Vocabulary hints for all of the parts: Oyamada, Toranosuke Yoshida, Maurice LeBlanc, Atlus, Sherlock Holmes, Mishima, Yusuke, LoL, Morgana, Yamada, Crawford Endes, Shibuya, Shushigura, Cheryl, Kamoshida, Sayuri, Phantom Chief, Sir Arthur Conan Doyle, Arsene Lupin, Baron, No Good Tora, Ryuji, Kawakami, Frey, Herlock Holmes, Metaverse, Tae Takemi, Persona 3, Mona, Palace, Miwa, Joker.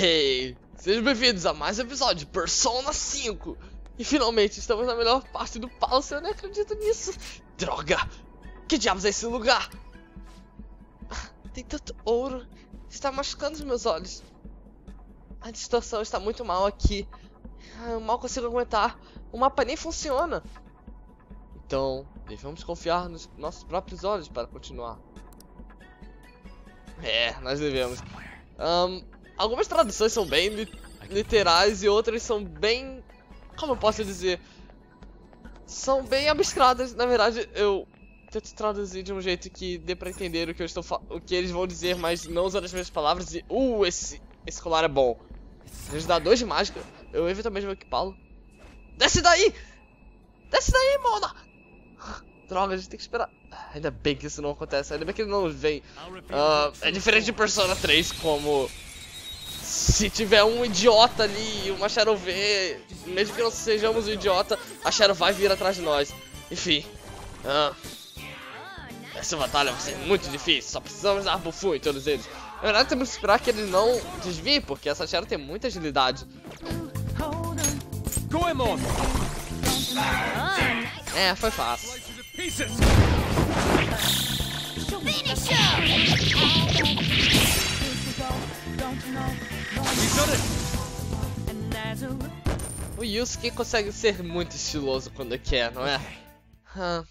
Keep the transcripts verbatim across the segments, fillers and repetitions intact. Hey, sejam bem-vindos a mais um episódio de Persona cinco. E finalmente estamos na melhor parte do Palace, eu nem acredito nisso. Droga, que diabos é esse lugar? Tem tanto ouro, está machucando os meus olhos. A distorção está muito mal aqui, eu mal consigo aguentar, o mapa nem funciona. Então, devemos confiar nos nossos próprios olhos para continuar. É, nós devemos. Um, algumas traduções são bem li literais e outras são bem... Como eu posso dizer? São bem abstratas. Na verdade, eu tento traduzir de um jeito que dê pra entender o que, eu estou o que eles vão dizer, mas não usando as mesmas palavras. E, uh, esse, esse colar é bom. Eles dão dois de mágica. Eu eventualmente vou equipá-lo. Desce daí! Desce daí, Mona! Droga, a gente tem que esperar. Ainda bem que isso não acontece, ainda bem que ele não vem. Uh, é diferente de Persona três, como... Se tiver um idiota ali, uma Shadow vê, mesmo que não sejamos um idiota, a Shadow vai vir atrás de nós. Enfim. Uh, essa batalha vai ser muito difícil, só precisamos dar bufu em todos eles. Na verdade, temos que esperar que ele não desvie, porque essa Shadow tem muita agilidade. É, foi fácil. O Yusuke consegue ser muito estiloso quando quer, não é? Huh.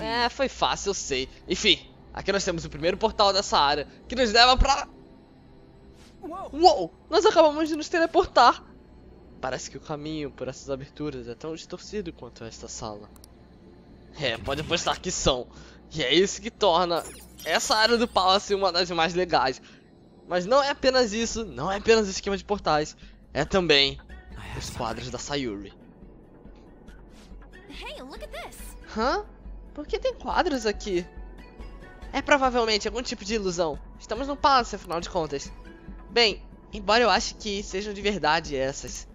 É, foi fácil, eu sei. Enfim, aqui nós temos o primeiro portal dessa área, que nos leva pra... Uou! Nós acabamos de nos teleportar! Parece que o caminho por essas aberturas é tão distorcido quanto esta sala. É, pode apostar que são. E é isso que torna essa área do Palace uma das mais legais. Mas não é apenas isso, não é apenas o esquema de portais. É também os quadros da Sayuri. Hey, look at this. Hã? Por que tem quadros aqui? É provavelmente algum tipo de ilusão. Estamos no Palace, afinal de contas. Bem, embora eu ache que sejam de verdade essas.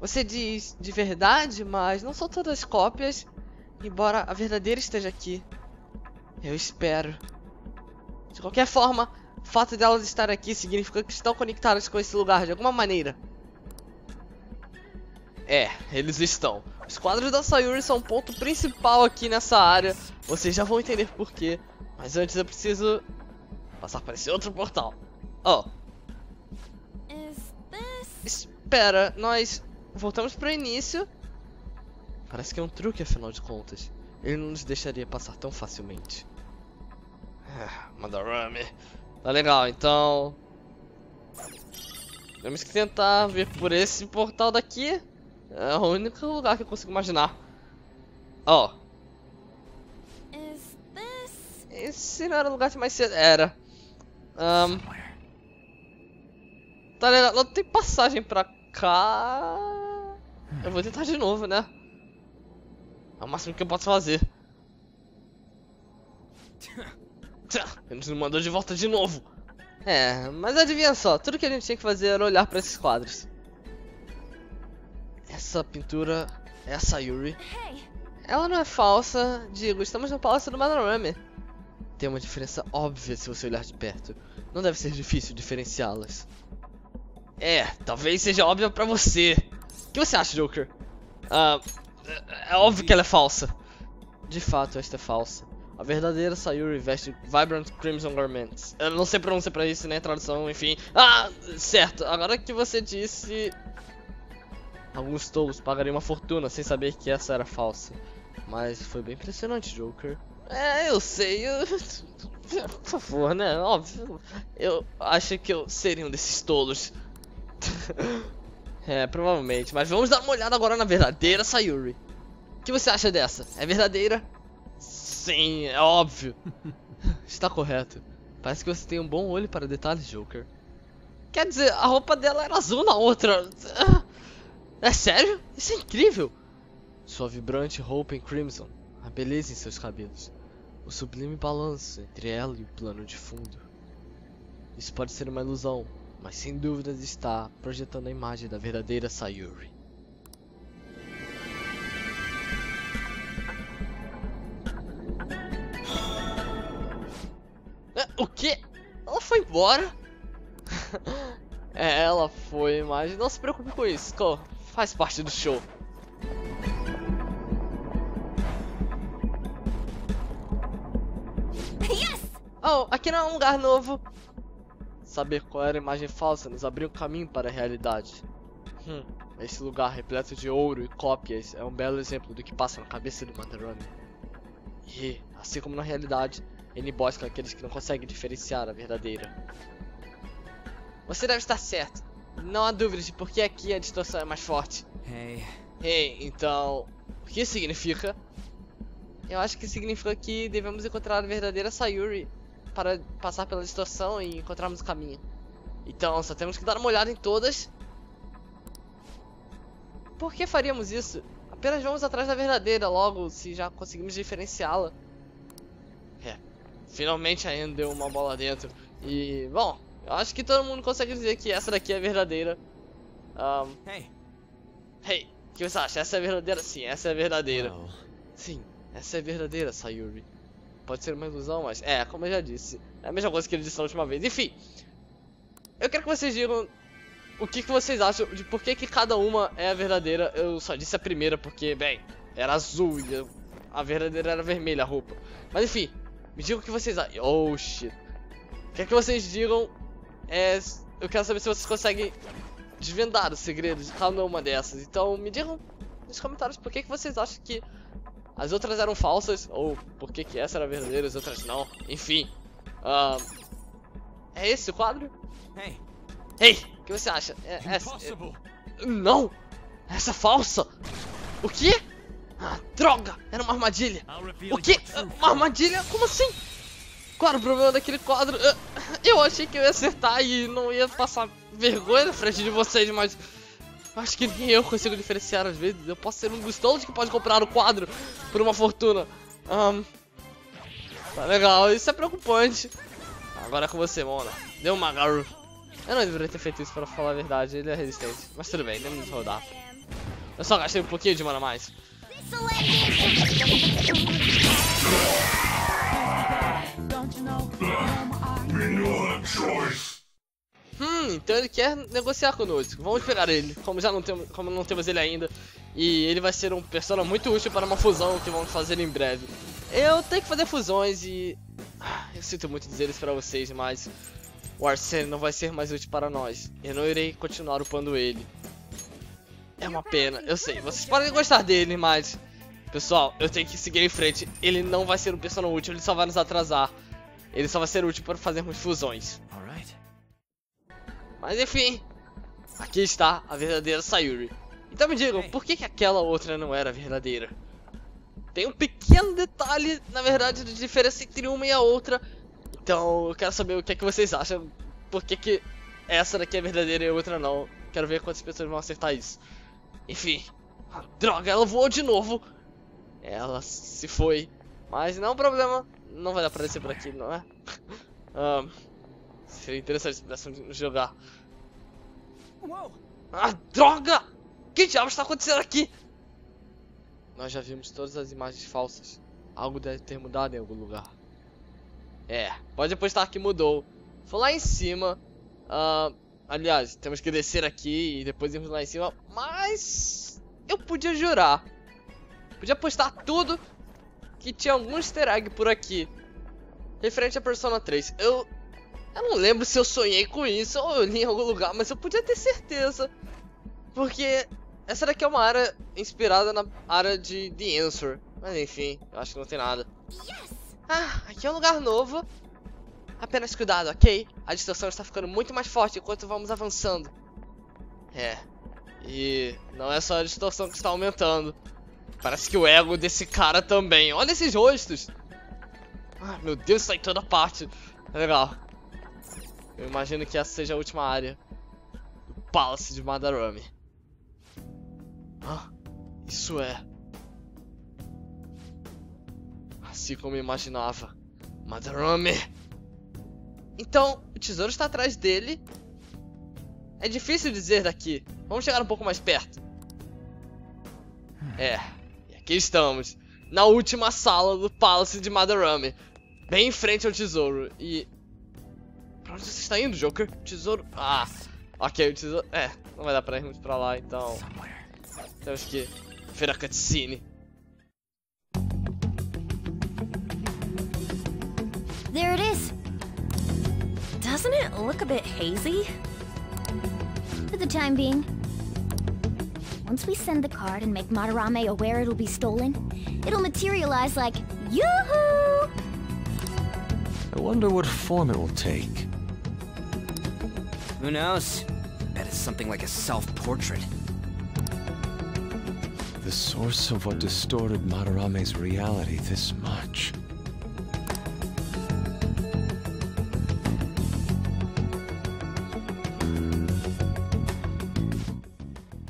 Você diz de verdade, mas não são todas cópias, embora a verdadeira esteja aqui. Eu espero. De qualquer forma, o fato delas estar aqui significa que estão conectadas com esse lugar de alguma maneira. É, eles estão. Os quadros da Sayuri são o ponto principal aqui nessa área. Vocês já vão entender porquê, mas antes eu preciso passar para esse outro portal. Oh. Espera, nós... Voltamos para o início. Parece que é um truque, afinal de contas. Ele não nos deixaria passar tão facilmente. Ah, Madarame. Tá legal, então... Temos que tentar vir por esse portal daqui. É o único lugar que eu consigo imaginar. Ó. Oh. Esse não era o lugar que mais cedo... Era. Um... Tá legal, não tem passagem pra cá... Eu vou tentar de novo, né? É o máximo que eu posso fazer. Ele nos mandou de volta de novo. É, mas adivinha só, tudo que a gente tinha que fazer era olhar pra esses quadros. Essa pintura é a Sayuri. Ela não é falsa, digo, estamos no Palácio do Madarame. Tem uma diferença óbvia se você olhar de perto. Não deve ser difícil diferenciá-las. É, talvez seja óbvia pra você. O que você acha, Joker? Ah, é óbvio que ela é falsa. De fato, esta é falsa. A verdadeira Sayuri veste Vibrant Crimson Garments. Eu não sei pronunciar pra isso, né? Tradução, enfim. Ah, certo. Agora que você disse... Alguns tolos pagariam uma fortuna sem saber que essa era falsa. Mas foi bem impressionante, Joker. É, eu sei. Eu... Por favor, né? Óbvio. Eu acho que eu seria um desses tolos. É, provavelmente, mas vamos dar uma olhada agora na verdadeira Sayuri. O que você acha dessa? É verdadeira? Sim, é óbvio. Está correto. Parece que você tem um bom olho para detalhes, Joker. Quer dizer, a roupa dela era azul na outra. É sério? Isso é incrível. Sua vibrante roupa em crimson, a beleza em seus cabelos, o sublime balanço entre ela e o plano de fundo. Isso pode ser uma ilusão, mas sem dúvidas está projetando a imagem da verdadeira Sayuri. O quê? Ela foi embora? É, ela foi, mas não se preocupe com isso, faz parte do show. Oh, aqui não é um lugar novo. Saber qual era a imagem falsa nos abriu o caminho para a realidade. Hum, esse lugar repleto de ouro e cópias é um belo exemplo do que passa na cabeça do Madarame. E, assim como na realidade, ele busca aqueles que não conseguem diferenciar a verdadeira. Você deve estar certo. Não há dúvidas de por que aqui a distorção é mais forte. Ei, hey. hey, então... O que isso significa? Eu acho que significa que devemos encontrar a verdadeira Sayuri para passar pela distorção e encontrarmos o caminho. Então, só temos que dar uma olhada em todas. Por que faríamos isso? Apenas vamos atrás da verdadeira logo, se já conseguimos diferenciá-la. É, finalmente ainda deu uma bola dentro. E, bom... Eu acho que todo mundo consegue dizer que essa daqui é a verdadeira. Um... Hey. Hey, o que você acha? Essa é a verdadeira? Sim, essa é a verdadeira. Oh. Sim, essa é a verdadeira, Sayuri. Pode ser uma ilusão, mas... É, como eu já disse. É a mesma coisa que ele disse na última vez. Enfim, eu quero que vocês digam o que, que vocês acham de por que, que cada uma é a verdadeira. Eu só disse a primeira porque, bem, era azul e a verdadeira era vermelha a roupa. Mas enfim, me digam o que vocês acham. Oh, shit. Quero que vocês digam... É, eu quero saber se vocês conseguem desvendar os segredos de cada uma dessas. Então me digam nos comentários por que, que vocês acham que as outras eram falsas. Ou por que, que essa era verdadeira e as outras não. Enfim. Uh, é esse o quadro? Ei, hey. hey, o que você acha? É, essa, é, não! Essa é falsa! O quê? Ah, droga! Era uma armadilha! O quê? Uma armadilha? Como assim? Qual era o problema daquele quadro? Eu achei que eu ia acertar e não ia passar vergonha na frente de vocês, mas... Acho que nem eu consigo diferenciar às vezes. Eu posso ser um dos tolos que pode comprar o quadro por uma fortuna. Um... Tá legal, isso é preocupante. Agora é com você, Mona. Deu uma garu. Eu não deveria ter feito isso, pra falar a verdade, ele é resistente. Mas tudo bem, vamos rodar. Eu só gastei um pouquinho de mana a mais. Hum, então ele quer negociar conosco. Vamos pegar ele, como já não temos, como não temos ele ainda. E ele vai ser um persona muito útil para uma fusão que vamos fazer em breve. Eu tenho que fazer fusões e... Eu sinto muito dizer isso para vocês, mas... O Arsene não vai ser mais útil para nós. Eu não irei continuar upando ele. É uma pena, eu sei. Vocês podem gostar dele, mas... Pessoal, eu tenho que seguir em frente. Ele não vai ser um persona útil, ele só vai nos atrasar. Ele só vai ser útil para fazermos fusões. Alright. Mas enfim, aqui está a verdadeira Sayuri. Então me digam, hey. por que, que aquela outra não era verdadeira? Tem um pequeno detalhe, na verdade, de diferença entre uma e a outra. Então eu quero saber o que é que vocês acham. Por que, que essa daqui é verdadeira e a outra não? Quero ver quantas pessoas vão acertar isso. Enfim, ah, droga, ela voou de novo. Ela se foi, mas não é um problema, não vai dar pra descer por aqui, não é? um, seria interessante se pudéssemos jogar. Ah, droga! Que diabos está acontecendo aqui? Nós já vimos todas as imagens falsas. Algo deve ter mudado em algum lugar. É, pode apostar que mudou. Foi lá em cima. Uh, aliás, temos que descer aqui e depois irmos lá em cima, mas eu podia jurar. Podia postar tudo que tinha algum easter egg por aqui. Referente a Persona três. Eu, eu não lembro se eu sonhei com isso ou eu li em algum lugar, mas eu podia ter certeza. Porque essa daqui é uma área inspirada na área de The Answer. Mas enfim, eu acho que não tem nada. Ah, aqui é um lugar novo. Apenas cuidado, ok? A distorção está ficando muito mais forte enquanto vamos avançando. É. E não é só a distorção que está aumentando. Parece que o ego desse cara também. Olha esses rostos. Ai, meu Deus, sai toda parte. Legal. Eu imagino que essa seja a última área do Palace de Madarame. Ah, isso é... Assim como eu imaginava. Madarame. Então, o tesouro está atrás dele. É difícil dizer daqui. Vamos chegar um pouco mais perto. É... Aqui estamos, na última sala do Palace de Madarame, bem em frente ao tesouro, e... Pra onde você está indo, Joker? Tesouro... Ah, ok, o tesouro... É, não vai dar pra ir muito pra lá, então... Temos que ver a cutscene. There it is. Doesn't it look a bit hazy? For the time being. Once we send the card and make Madarame aware it'll be stolen, it'll materialize like, yoo-hoo! I wonder what form it will take. Who knows? I bet it's something like a self-portrait. The source of what distorted Madarame's reality this much.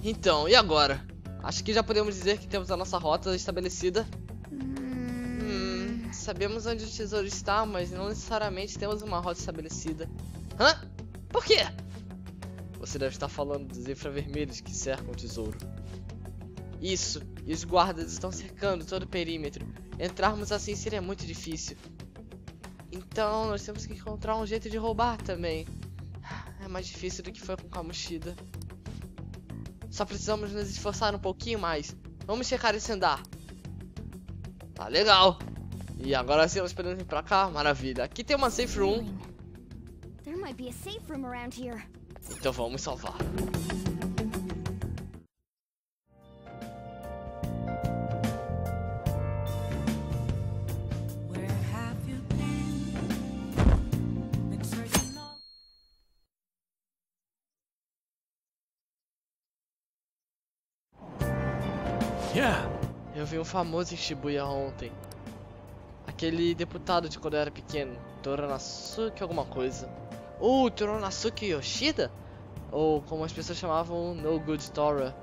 Então, e agora? Acho que já podemos dizer que temos a nossa rota estabelecida. Hum, sabemos onde o tesouro está, mas não necessariamente temos uma rota estabelecida. Hã? Por quê? Você deve estar falando dos infravermelhos que cercam o tesouro. Isso, e os guardas estão cercando todo o perímetro. Entrarmos assim seria muito difícil. Então, nós temos que encontrar um jeito de roubar também. É mais difícil do que foi com Kamoshida. Só precisamos nos esforçar um pouquinho mais. Vamos checar esse andar. Tá legal. E agora sim, nós podemos ir pra cá. Maravilha. Aqui tem uma safe room. Então vamos salvar. Eu vi um famoso em Shibuya ontem. Aquele deputado de quando eu era pequeno, Toranosuke alguma coisa. Ou uh, Toranosuke Yoshida? Ou como as pessoas chamavam, No Good Tora.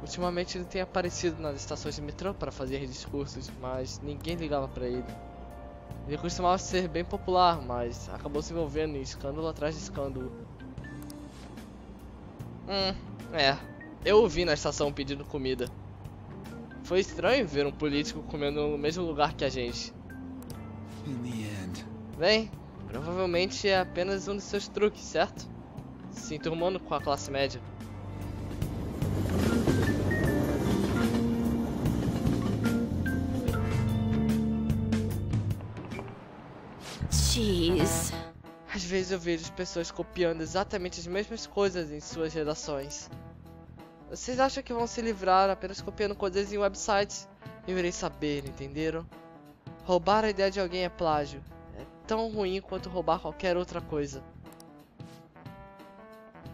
Ultimamente ele tem aparecido nas estações de metrô para fazer discursos, mas ninguém ligava para ele. Ele costumava ser bem popular, mas acabou se envolvendo em escândalo atrás de escândalo. Hum, é. Eu o vi na estação pedindo comida. Foi estranho ver um político comendo no mesmo lugar que a gente. Bem, provavelmente é apenas um dos seus truques, certo? Se enturmando com a classe média. Jeez. Às vezes eu vejo pessoas copiando exatamente as mesmas coisas em suas redações. Vocês acham que vão se livrar apenas copiando coisas em websites? Eu irei saber, entenderam? Roubar a ideia de alguém é plágio. É tão ruim quanto roubar qualquer outra coisa.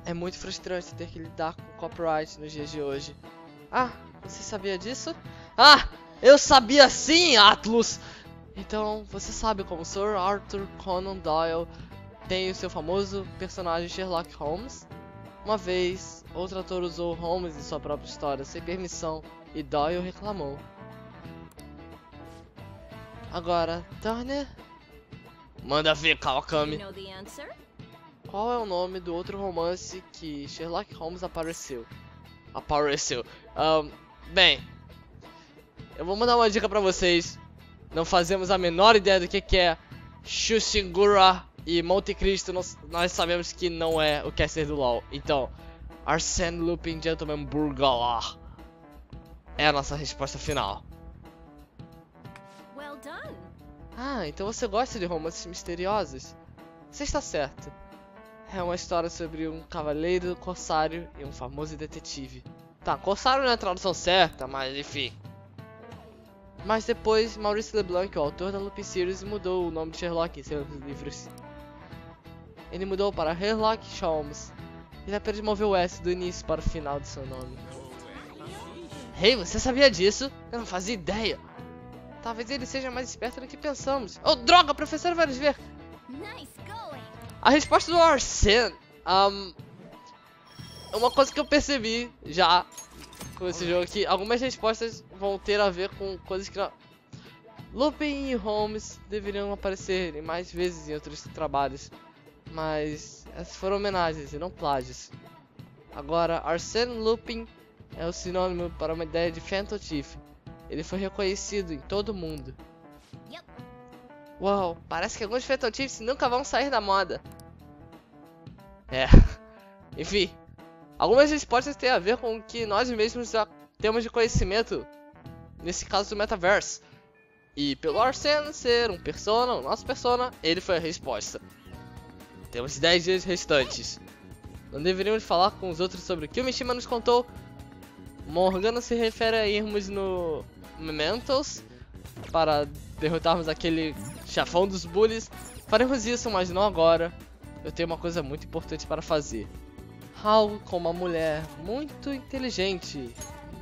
É muito frustrante ter que lidar com copyright nos dias de hoje. Ah, você sabia disso? Ah, eu sabia sim, Atlus! Então, você sabe como Sir Arthur Conan Doyle tem o seu famoso personagem Sherlock Holmes? Uma vez, outro ator usou Holmes em sua própria história sem permissão e Doyle reclamou. Agora, Turner... Manda ver, Kawakami! Qual é o nome do outro romance que Sherlock Holmes apareceu? Apareceu. Um, bem, eu vou mandar uma dica pra vocês. Não fazemos a menor ideia do que, que é Shushigura. E Monte Cristo, nós, nós sabemos que não é o caster do LoL. Então, Arsene Lupin, Gentleman Burglar é a nossa resposta final. Well done. Ah, então você gosta de romances misteriosos? Você está certo. É uma história sobre um cavaleiro corsário e um famoso detetive. Tá, corsário não é a tradução certa, mas enfim. Mas depois, Maurice LeBlanc, o autor da Lupin Series, mudou o nome de Sherlock em seus livros. Ele mudou para Herlock Holmes. Ele apenas moveu o S do início para o final de seu nome. Hey, você sabia disso? Eu não fazia ideia. Talvez ele seja mais esperto do que pensamos. Oh, droga, professor vai nos ver. A resposta do Arsene. Um, uma coisa que eu percebi já com esse jogo aqui. Algumas respostas vão ter a ver com coisas que não... Lupin e Holmes deveriam aparecer mais vezes em outros trabalhos. Mas essas foram homenagens e não plágios. Agora, Arsene Lupin é o sinônimo para uma ideia de Phantom Chief. Ele foi reconhecido em todo o mundo. Uau, parece que alguns Phantom Chiefs nunca vão sair da moda. É. Enfim, algumas respostas têm a ver com o que nós mesmos já temos de conhecimento, nesse caso do Metaverse. E pelo Arsene ser um Persona, o nosso Persona, ele foi a resposta. Temos dez dias restantes. Não deveríamos falar com os outros sobre o que o Mishima nos contou. Morgana se refere a irmos no Mementos para derrotarmos aquele chafão dos bullies. Faremos isso, mas não agora. Eu tenho uma coisa muito importante para fazer. Algo com uma mulher muito inteligente,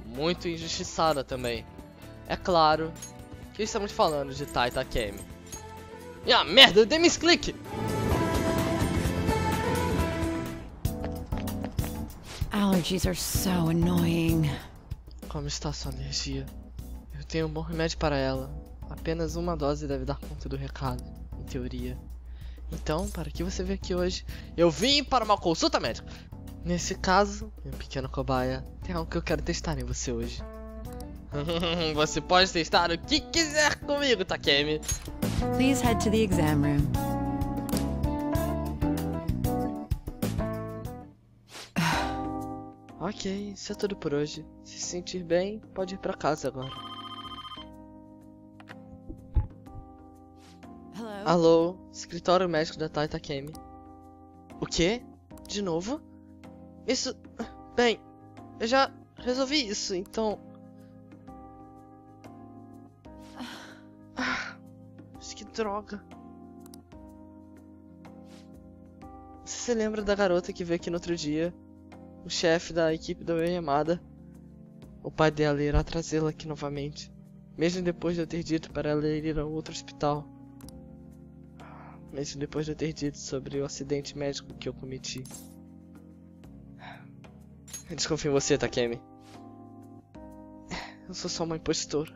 muito injustiçada também. É claro que estamos falando de Tae Takemi. E a merda, eu dei misclick! Allergies are so annoying. Como está sua energia? Eu tenho um bom remédio para ela. Apenas uma dose deve dar conta do recado, em teoria. Então, para que você veio aqui hoje? Eu vim para uma consulta médica! Nesse caso, meu pequeno cobaia, tem algo que eu quero testar em você hoje. Você pode testar o que quiser comigo, Takemi! Please head to the exam room. Ok, isso é tudo por hoje. Se sentir bem, pode ir pra casa agora. Hello? Alô, escritório médico da Tae Takemi. O quê? De novo? Isso... Bem, eu já resolvi isso, então... Ah, mas que droga. Você se lembra da garota que veio aqui no outro dia? O chefe da equipe da Yamada, o pai dela irá trazê-la aqui novamente, mesmo depois de eu ter dito para ela ir a outro hospital. Mesmo depois de eu ter dito sobre o acidente médico que eu cometi. Eu desconfio em você, Takemi. Eu sou só uma impostora.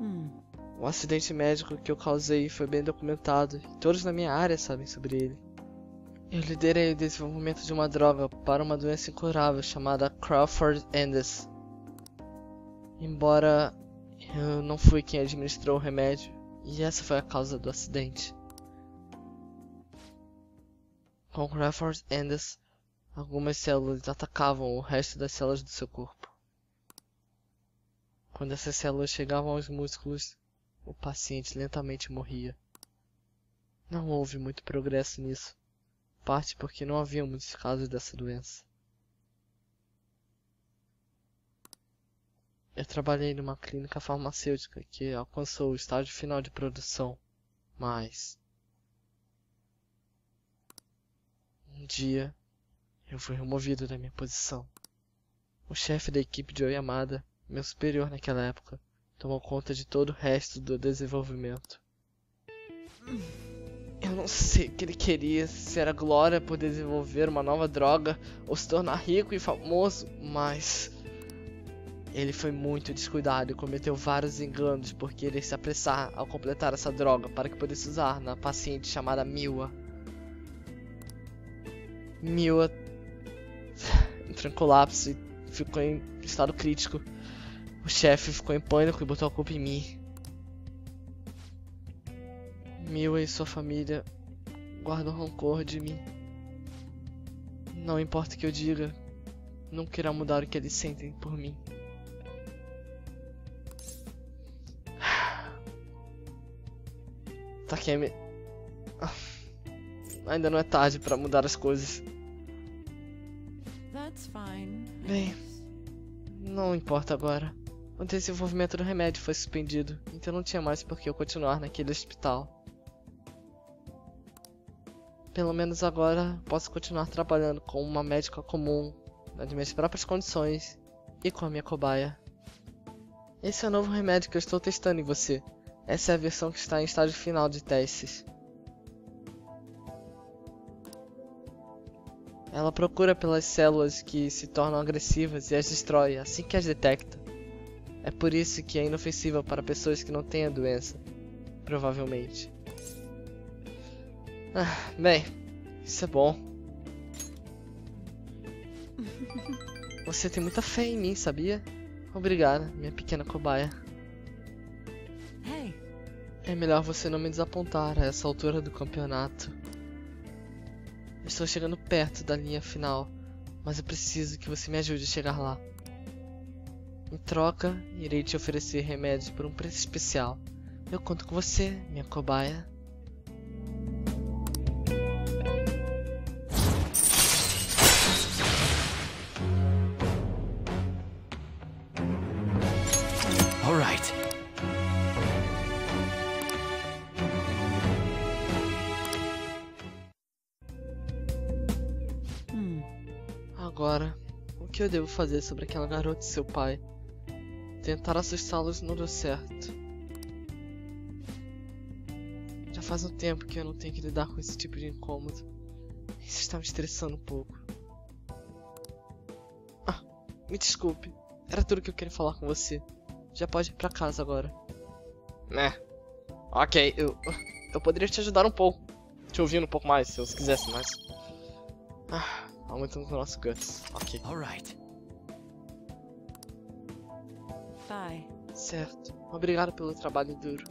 Hum. O acidente médico que eu causei foi bem documentado e todos na minha área sabem sobre ele. Eu liderei o desenvolvimento de uma droga para uma doença incurável chamada Crawford Endes. Embora eu não fui quem administrou o remédio, e essa foi a causa do acidente. Com Crawford Endes, algumas células atacavam o resto das células do seu corpo. Quando essas células chegavam aos músculos, o paciente lentamente morria. Não houve muito progresso nisso. Parte porque não havia muitos casos dessa doença. Eu trabalhei numa clínica farmacêutica que alcançou o estágio final de produção, mas... Um dia, eu fui removido da minha posição. O chefe da equipe de Oyamada, meu superior naquela época, tomou conta de todo o resto do desenvolvimento. Eu não sei o que ele queria, se era glória por desenvolver uma nova droga ou se tornar rico e famoso, mas... Ele foi muito descuidado e cometeu vários enganos por querer se apressar ao completar essa droga para que pudesse usar na paciente chamada Miwa. Miwa entrou em colapso e ficou em estado crítico. O chefe ficou em pânico e botou a culpa em mim. Miwa e sua família guardam rancor de mim. Não importa o que eu diga, nunca irá mudar o que eles sentem por mim. Takemi... Ainda não é tarde para mudar as coisas. Bem, não importa agora. O desenvolvimento do remédio foi suspendido, então não tinha mais por que eu continuar naquele hospital. Pelo menos agora posso continuar trabalhando com uma médica comum, nas minhas próprias condições e com a minha cobaia. Esse é o novo remédio que eu estou testando em você. Essa é a versão que está em estágio final de testes. Ela procura pelas células que se tornam agressivas e as destrói assim que as detecta. É por isso que é inofensiva para pessoas que não têm a doença, provavelmente. Ah, bem, isso é bom. Você tem muita fé em mim, sabia? Obrigada, minha pequena cobaia. Hey. É melhor você não me desapontar a essa altura do campeonato. Estou chegando perto da linha final, mas eu preciso que você me ajude a chegar lá. Em troca, irei te oferecer remédios por um preço especial. Eu conto com você, minha cobaia. Agora, o que eu devo fazer sobre aquela garota e seu pai? Tentar assustá-los não deu certo. Já faz um tempo que eu não tenho que lidar com esse tipo de incômodo. Isso está me estressando um pouco. Ah, me desculpe. Era tudo que eu queria falar com você. Já pode ir pra casa agora. Né? Ok, eu, eu poderia te ajudar um pouco. Te ouvindo um pouco mais, se eu quisesse mais. Ah... Aumentamos o nosso guts. Ok. Alright. Bye. Certo. Obrigado pelo trabalho duro.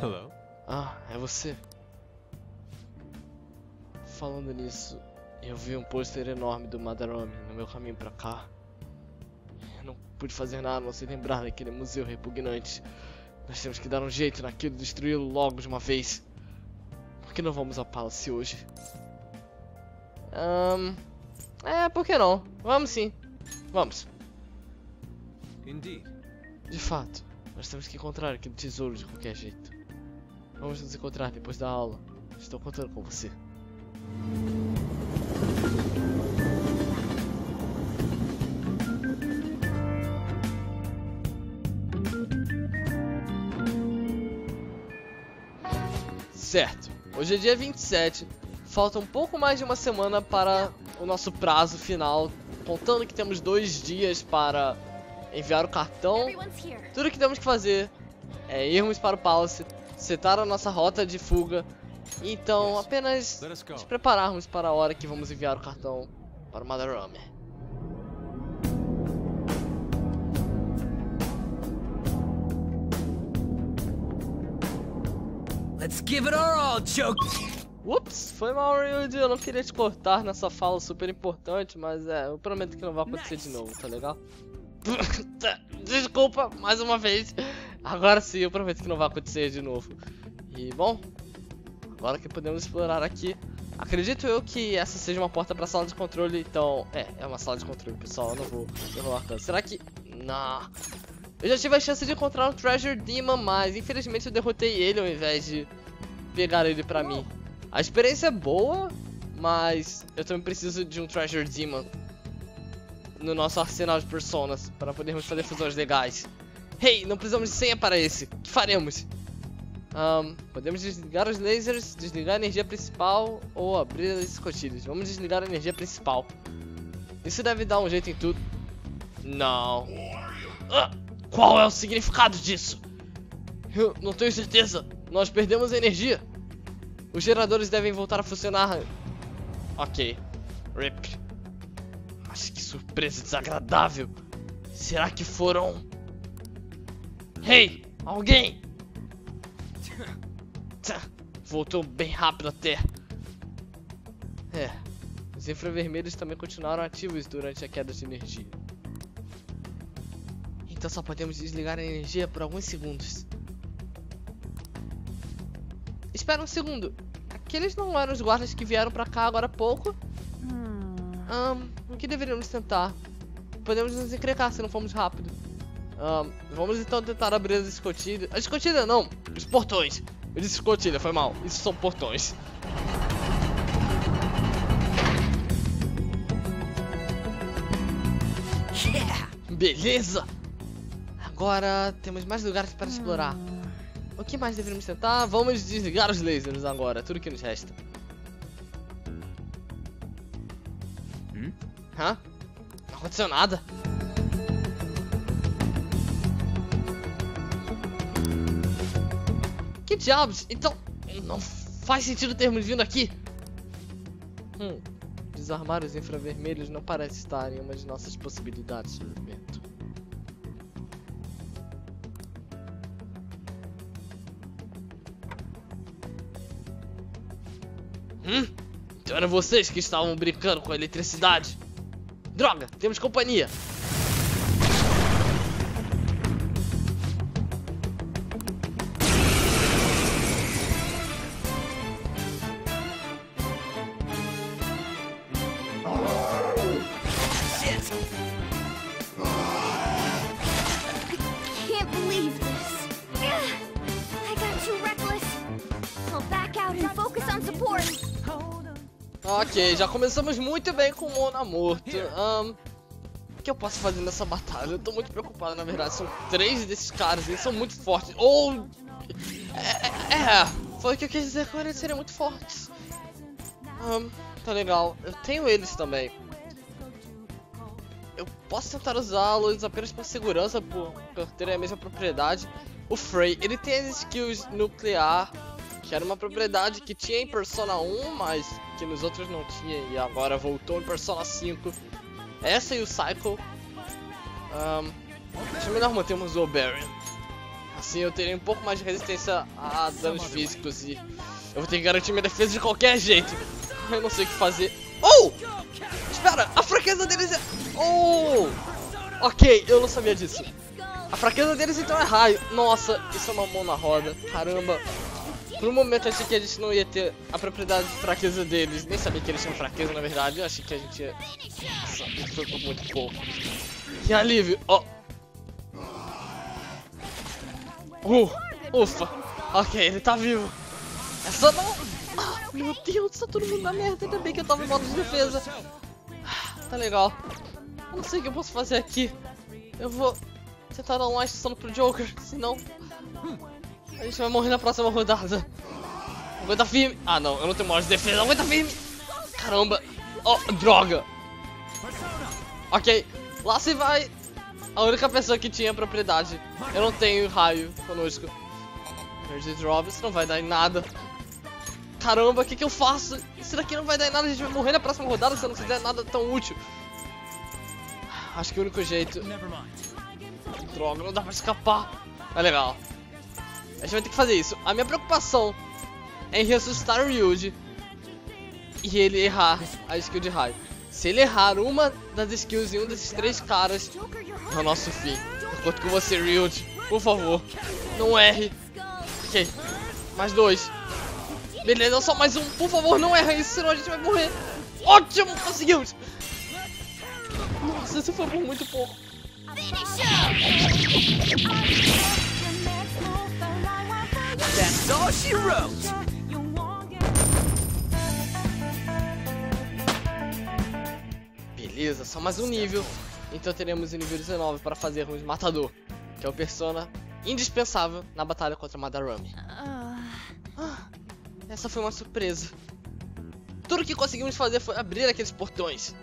Hello? Ah, é você. Falando nisso, eu vi um pôster enorme do Madarame no meu caminho pra cá. Eu não pude fazer nada, não sei lembrar daquele museu repugnante. Nós temos que dar um jeito naquilo, destruí-lo logo de uma vez. Por que não vamos a Palace hoje? Um, é, por que não? Vamos sim. Vamos. De fato, nós temos que encontrar aquele tesouro de qualquer jeito. Vamos nos encontrar depois da aula. Estou contando com você. Certo, hoje é dia vinte e sete, falta um pouco mais de uma semana para o nosso prazo final, contando que temos dois dias para enviar o cartão. Tudo que temos que fazer é irmos para o Palace, setar a nossa rota de fuga. Então, apenas nos prepararmos para a hora que vamos enviar o cartão para o Madarame. Let's give it our all, Joker. Ups, foi mal, Ryuji. Eu não queria te cortar nessa fala super importante, mas é, eu prometo que não vai acontecer de novo, tá legal? Desculpa, mais uma vez. Agora sim, eu prometo que não vai acontecer de novo. E bom. Agora que podemos explorar aqui, acredito eu que essa seja uma porta pra sala de controle, então... É, é uma sala de controle, pessoal, eu não vou enrolar tanto. Será que... Não. Eu já tive a chance de encontrar um Treasure Demon, mas infelizmente eu derrotei ele ao invés de pegar ele pra mim. A experiência é boa, mas eu também preciso de um Treasure Demon no nosso arsenal de personas para podermos fazer fusões legais. Hey, não precisamos de senha para esse. O que faremos? Um, podemos desligar os lasers, desligar a energia principal ou abrir as escotilhas. Vamos desligar a energia principal. Isso deve dar um jeito em tudo. Não. Ah, qual é o significado disso? Eu não tenho certeza. Nós perdemos a energia. Os geradores devem voltar a funcionar. Ok. Rip. Mas que surpresa desagradável. Será que foram... Hey, alguém! Voltou bem rápido até. É. Os infravermelhos também continuaram ativos durante a queda de energia. Então só podemos desligar a energia por alguns segundos. Espera um segundo. Aqueles não eram os guardas que vieram pra cá agora há pouco? Um, o que deveríamos tentar? Podemos nos encrencar se não formos rápido. Um, vamos então tentar abrir as escotilhas. As escotilhas não, os portões. Eu disse escotilha, foi mal. Isso são portões. Yeah. Beleza! Agora temos mais lugares para explorar. O que mais deveríamos tentar? Vamos desligar os lasers agora, tudo que nos resta. Hum? Hã? Não aconteceu nada. que diabos? Então, não faz sentido termos vindo aqui. Hum, desarmar os infravermelhos não parece estar em uma de nossas possibilidades, Movimento. Hum? Então eram vocês que estavam brincando com a eletricidade. Droga, temos companhia. Ok, já começamos muito bem com o Mona morto. Um, o que eu posso fazer nessa batalha? Eu tô muito preocupado, na verdade. São três desses caras, eles são muito fortes. Ou... É, é, é. Foi o que eu quis dizer, que eles seriam muito fortes. Um, tá legal. Eu tenho eles também. Eu posso tentar usá-los apenas por segurança, por terem a mesma propriedade. O Frey, ele tem as skills nuclear, que era uma propriedade que tinha em Persona um, mas que nos outros não tinha e agora voltou em Persona cinco. Essa e o Cycle. Um, acho melhor mantermos o Baron. Assim eu terei um pouco mais de resistência a danos físicos e eu vou ter que garantir minha defesa de qualquer jeito. Eu não sei o que fazer. Oh! Espera, a fraqueza deles é... Oh! Ok, eu não sabia disso. A fraqueza deles então é raio. Nossa, isso é uma mão na roda. Caramba. Por um momento eu achei que a gente não ia ter a propriedade de fraqueza deles, nem sabia que eles tinham fraqueza na verdade, eu achei que a gente ia... Nossa, isso foi por muito pouco. Que alívio, ó! Oh. Uh, ufa! Ok, ele tá vivo! É só não... Ah, meu Deus, tá todo mundo na merda, ainda bem que eu tava em modo de defesa. Tá legal. Eu não sei o que eu posso fazer aqui. Eu vou tentar dar uma instrução pro Joker, senão... A gente vai morrer na próxima rodada. Aguenta firme. Ah, não. Eu não tenho mais de defesa. Aguenta firme. Caramba. Oh, droga. Ok. Lá se vai. A única pessoa que tinha propriedade. Eu não tenho raio conosco. Energy Drop. Isso não vai dar em nada. Caramba. O que, que eu faço? Isso daqui não vai dar em nada. A gente vai morrer na próxima rodada se eu não fizer nada tão útil. Acho que o único jeito... Droga. Não dá pra escapar. É legal. A gente vai ter que fazer isso. A minha preocupação é em ressuscitar o Ryuji e ele errar a skill de raio. Se ele errar uma das skills em um desses três caras, é o nosso fim. Eu conto com você, Ryuji. Por favor, não erre. Ok, mais dois. Beleza, só mais um. Por favor, não erra isso, senão a gente vai morrer. Ótimo, conseguimos. Nossa, isso foi por muito pouco. That's all she wrote. Beleza, só mais um nível. Então teremos o nível dezenove para fazermos Matador, que é o persona indispensável na batalha contra Madarame. Ah, essa foi uma surpresa. Tudo que conseguimos fazer foi abrir aqueles portões.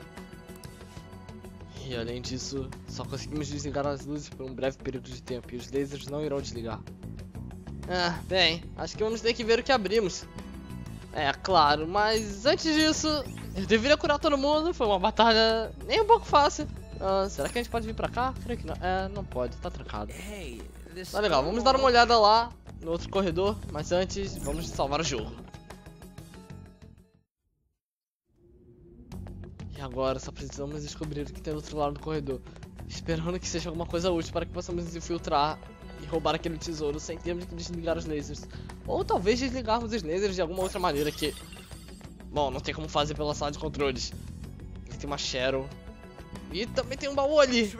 E além disso, só conseguimos desligar as luzes por um breve período de tempo e os lasers não irão desligar. Ah, bem, acho que vamos ter que ver o que abrimos. É, claro, mas antes disso, eu deveria curar todo mundo, foi uma batalha nem um pouco fácil. Ah, será que a gente pode vir pra cá? Creio que não. É, não pode, tá trancado. Tá legal, vamos dar uma olhada lá no outro corredor, mas antes vamos salvar o jogo. E agora só precisamos descobrir o que tem do outro lado do corredor, esperando que seja alguma coisa útil para que possamos nos infiltrar e roubar aquele tesouro sem termos que desligar os lasers. Ou talvez desligarmos os lasers de alguma outra maneira que... Bom, não tem como fazer pela sala de controles. Tem uma Cheryl. E também tem um baú ali.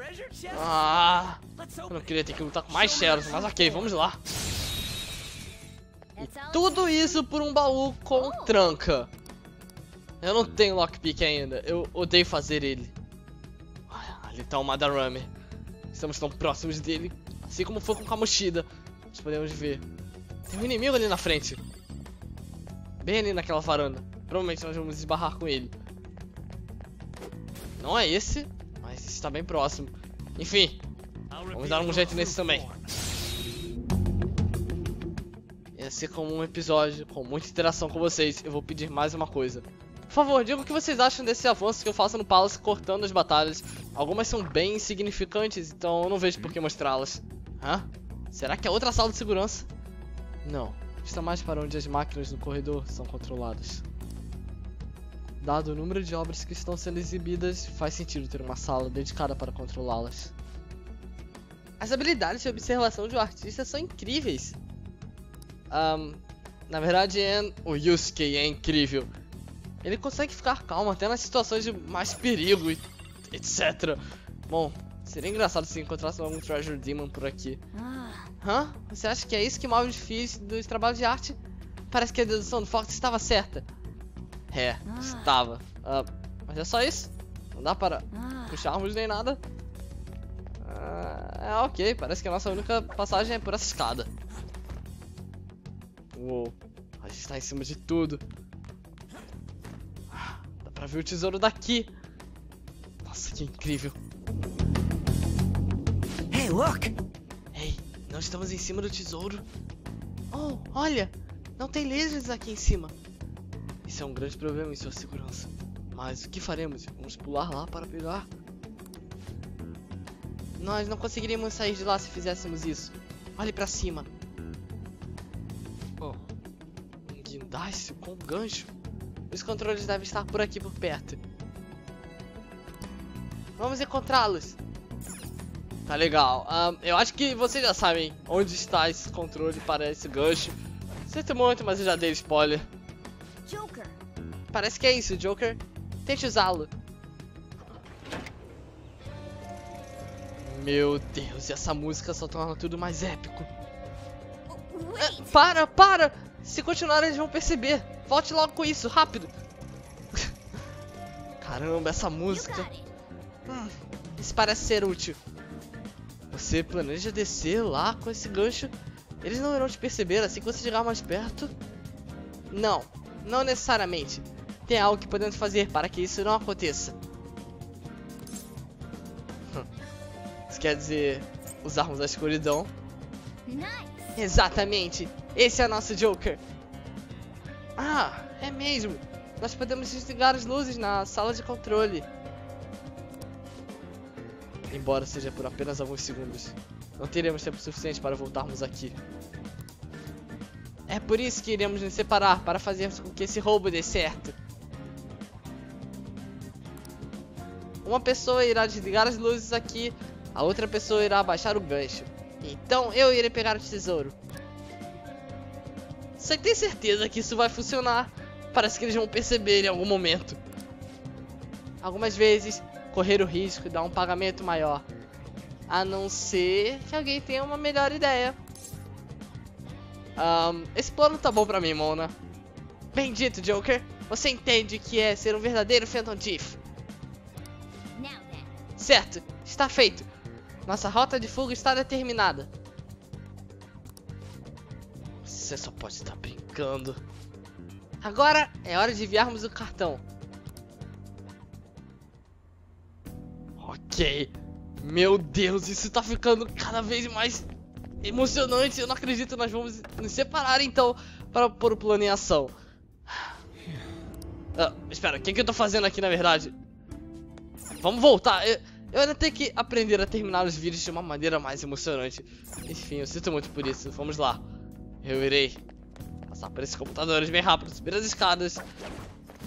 Ah, eu não queria ter que lutar com mais Cheryls, mas ok, vamos lá. E tudo isso por um baú com tranca. Eu não tenho lockpick ainda, eu odeio fazer ele. Ali tá o Madarame. Estamos tão próximos dele. Assim como foi com Kamoshida, nós podemos ver. Tem um inimigo ali na frente. Bem ali naquela varanda. Provavelmente nós vamos esbarrar com ele. Não é esse, mas está bem próximo. Enfim, vamos dar um jeito nesse também. É ser como um episódio com muita interação com vocês, eu vou pedir mais uma coisa. Por favor, digam o que vocês acham desse avanço que eu faço no Palace cortando as batalhas. Algumas são bem insignificantes, então eu não vejo por que mostrá-las. Hã? Será que é outra sala de segurança? Não. Está mais para onde as máquinas no corredor são controladas. Dado o número de obras que estão sendo exibidas, faz sentido ter uma sala dedicada para controlá-las. As habilidades de observação de um artista são incríveis. Um, na verdade, o Yusuke é incrível. Ele consegue ficar calmo até nas situações de mais perigo, e etcétera. Bom, seria engraçado se encontrasse algum Treasure Demon por aqui. Hã? Você acha que é isso que move o difícil dos trabalhos de arte? Parece que a dedução do Fox estava certa. É, estava. Uh, mas é só isso? Não dá para puxarmos nem nada? Uh, é ok, parece que a nossa única passagem é por essa escada. Uou, a gente está em cima de tudo. Dá pra ver o tesouro daqui. Nossa, que incrível. Hey, look! Hey, nós estamos em cima do tesouro. Oh, olha! Não tem lesmas aqui em cima. Isso é um grande problema em sua segurança. Mas o que faremos? Vamos pular lá para pegar? Nós não conseguiríamos sair de lá se fizéssemos isso. Olhe para cima. Oh, um guindaste com um gancho. Os controles devem estar por aqui por perto. Vamos encontrá-los. Tá legal. Um, eu acho que vocês já sabem onde está esse controle para esse gancho. Sinto muito, mas eu já dei spoiler. Joker. Parece que é isso, Joker. Tente usá-lo. Meu Deus, essa música só torna tudo mais épico. É, para, para! Se continuar, eles vão perceber. Volte logo com isso, rápido. Caramba, essa música. Hum, isso parece ser útil. Você planeja descer lá com esse gancho? Eles não irão te perceber assim que você chegar mais perto? Não. Não necessariamente. Tem algo que podemos fazer para que isso não aconteça. Isso quer dizer usarmos a escuridão. Nice. Exatamente. Esse é o nosso Joker. Ah, é mesmo. Nós podemos desligar as luzes na sala de controle. Embora seja por apenas alguns segundos. Não teremos tempo suficiente para voltarmos aqui. É por isso que iremos nos separar, para fazer com que esse roubo dê certo. Uma pessoa irá desligar as luzes aqui, a outra pessoa irá abaixar o gancho. Então eu irei pegar o tesouro. Você tem certeza que isso vai funcionar? Parece que eles vão perceber em algum momento. Algumas vezes, correr o risco dá um pagamento maior. A não ser que alguém tenha uma melhor ideia. Um, esse plano tá bom pra mim, Mona. Bendito, Joker. Você entende que é ser um verdadeiro Phantom Chief. Certo, está feito. Nossa rota de fuga está determinada. Você só pode estar brincando. Agora é hora de enviarmos o cartão. Ok. Meu Deus, isso tá ficando cada vez mais... emocionante, eu não acredito, nós vamos nos separar então para pôr o plano em ação. Ah, espera, o que, que eu tô fazendo aqui na verdade? Vamos voltar, eu, eu ainda tenho que aprender a terminar os vídeos de uma maneira mais emocionante. Enfim, eu sinto muito por isso, vamos lá. Eu irei passar por esses computadores bem rápido, subir as escadas.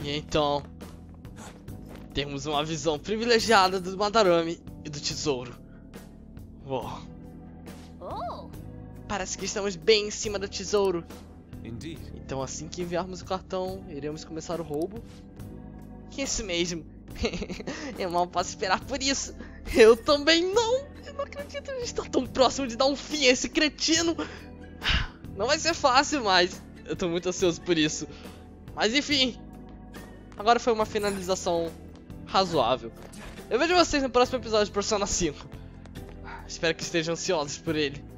E então, temos uma visão privilegiada do Madarame e do tesouro. Uou. Parece que estamos bem em cima do tesouro. Indeed. Então assim que enviarmos o cartão, iremos começar o roubo. Que isso mesmo. Eu mal posso esperar por isso. Eu também não. Eu não acredito, a gente está tão próximo de dar um fim a esse cretino. Não vai ser fácil, mas eu tô muito ansioso por isso. Mas enfim, agora foi uma finalização razoável. Eu vejo vocês no próximo episódio de Persona cinco. Espero que estejam ansiosos por ele.